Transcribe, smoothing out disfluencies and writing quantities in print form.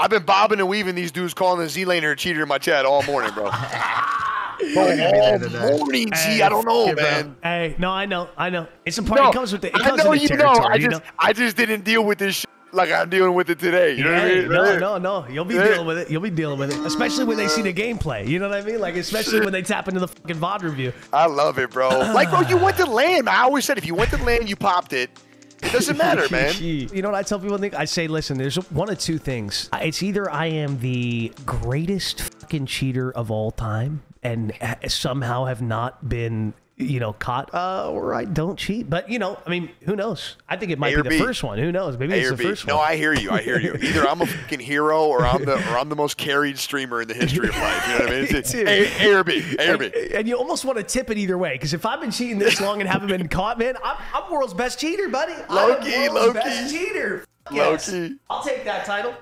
I've been bobbing and weaving these dudes calling the Z-laner a cheater in my chat all morning, bro. Morning, G. I don't know, yeah, man. Hey, no, I know. It's a part. No, it comes with the. I know. I just didn't deal with this shit like I'm dealing with it today. You know what I mean? No. You'll be dealing with it. You'll be dealing with it, especially when they see the gameplay. You know what I mean? Like, especially when they tap into the fucking VOD review. I love it, bro. Like, bro, you went to LAN. I always said if you went to LAN, you popped it. It doesn't matter, man. You know what I tell people? I say, listen, there's one of two things. It's either I am the greatest fucking cheater of all time and somehow have not been, you know, caught, or I don't cheat. But, you know, I mean, who knows? I think it might be the first one. Who knows? Maybe it's the first one. No, I hear you. I hear you. Either I'm a fucking hero or I'm the most carried streamer in the history of life. You know what I mean? It's A or B. A or B. And you almost want to tip it either way, because if I've been cheating this long and haven't been caught, man, I'm world's best cheater, buddy. Low-key, low-key. Best cheater. Yes. Low-key. I'll take that title.